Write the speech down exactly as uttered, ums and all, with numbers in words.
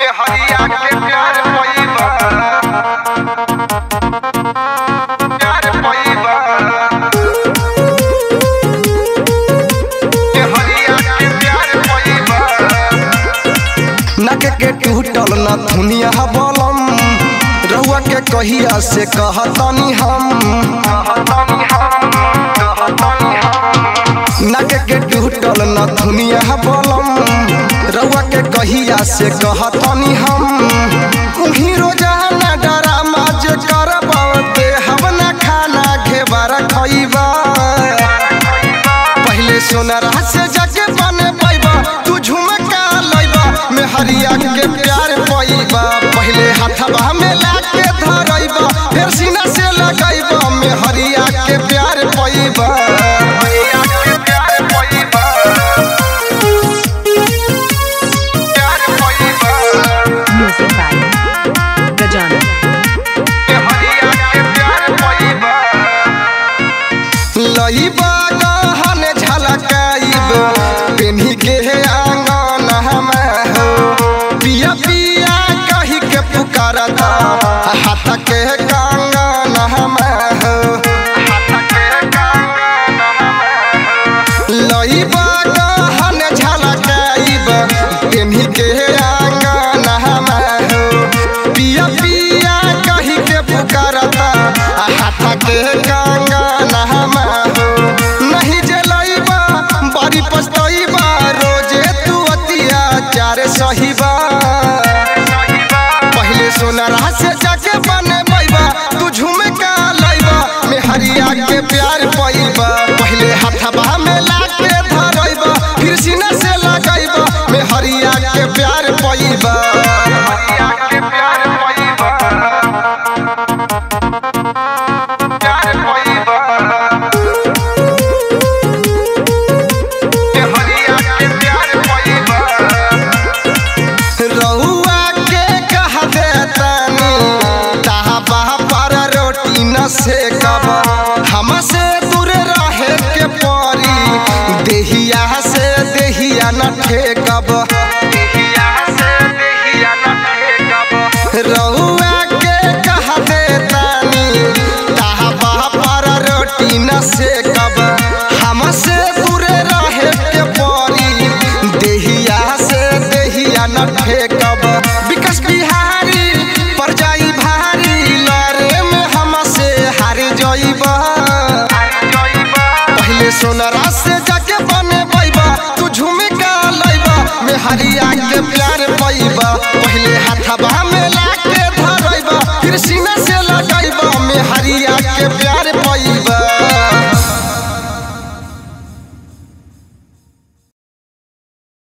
नक के टूटल न धुनिया बलम रहुआ के कहिया से कहतनी हम नक के टूटल न धुनिया बलम रहुआ के कहिया से कहतनी हम उही रोजा ना डरामा जे करबते हम ना खाना घेबारा खइबा पहले सोनारा से जग बने पैबा तू झुमका लइबा मेहरिया के प्यार पइबा पहले हाथवा में लाके धरइबा फिर सीना से लगाइबा मेहरिया के प्यार पइबा पहले सोनारा से जाके बने बैबा तू झुमका लइबा मेहरिया के प्यार पइबा पहले हाथवा में लाके धरइबा फिर सीना से लगाइबा मेहरिया के प्यार पइबा रहुआ के कह देतानी ताहा बाहा पारा रोटी न सेकब हमसे दूरे रहे के परी देहिया से देहिया न ठेकब।